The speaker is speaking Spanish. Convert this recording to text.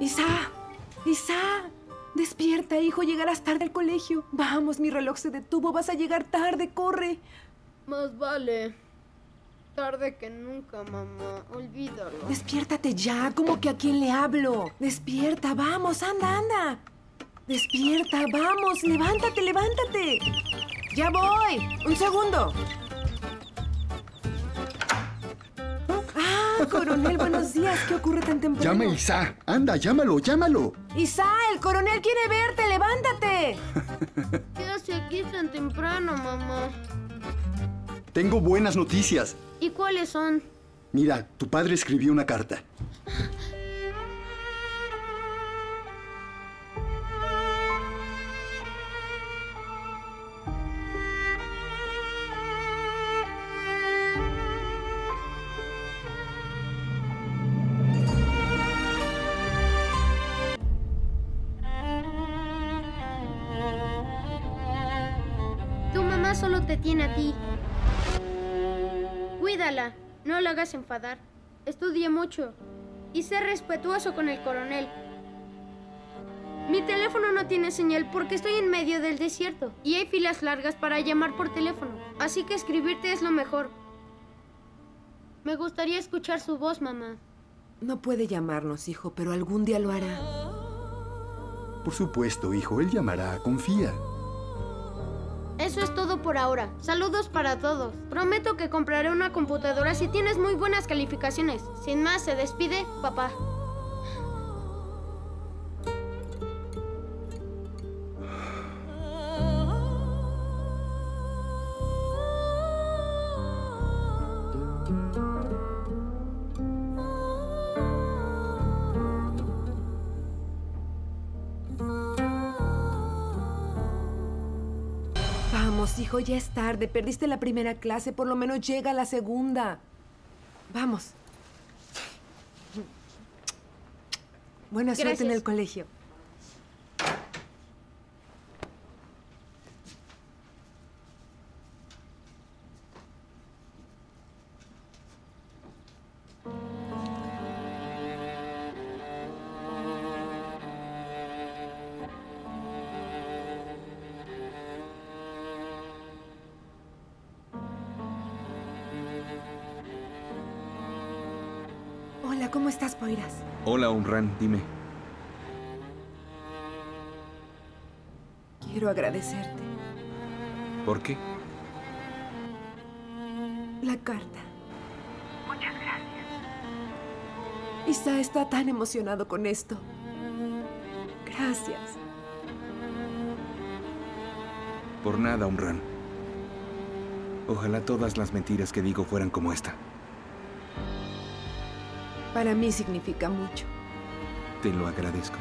Isa, despierta, hijo, llegarás tarde al colegio. Vamos, mi reloj se detuvo, vas a llegar tarde, corre. Más vale tarde que nunca, mamá, olvídalo. Despiértate ya, ¿cómo que a quién le hablo? Despierta, vamos, anda. Despierta, vamos, levántate. Ya voy, un segundo. Coronel, buenos días. ¿Qué ocurre tan temprano? Llame a Isa. Anda, llámalo. Isa, el coronel quiere verte. ¡Levántate! ¿Qué hace aquí tan temprano, mamá? Tengo buenas noticias. ¿Y cuáles son? Mira, tu padre escribió una carta. Solo te tiene a ti. Cuídala, no la hagas enfadar. Estudia mucho y sé respetuoso con el coronel. Mi teléfono no tiene señal porque estoy en medio del desierto y hay filas largas para llamar por teléfono, así que escribirte es lo mejor. Me gustaría escuchar su voz, mamá. No puede llamarnos, hijo, pero algún día lo hará. Por supuesto, hijo, él llamará, confía. Eso es todo por ahora. Saludos para todos. Prometo que compraré una computadora si tienes muy buenas calificaciones. Sin más, se despide, papá. Vamos, hijo, ya es tarde. Perdiste la primera clase. Por lo menos llega a la segunda. Vamos. Buena suerte en el colegio. Hola, ¿cómo estás, Poyraz? Hola, Umran, dime. Quiero agradecerte. ¿Por qué? La carta. Muchas gracias. Isa está tan emocionado con esto. Gracias. Por nada, Umran. Ojalá todas las mentiras que digo fueran como esta. Para mí significa mucho. Te lo agradezco.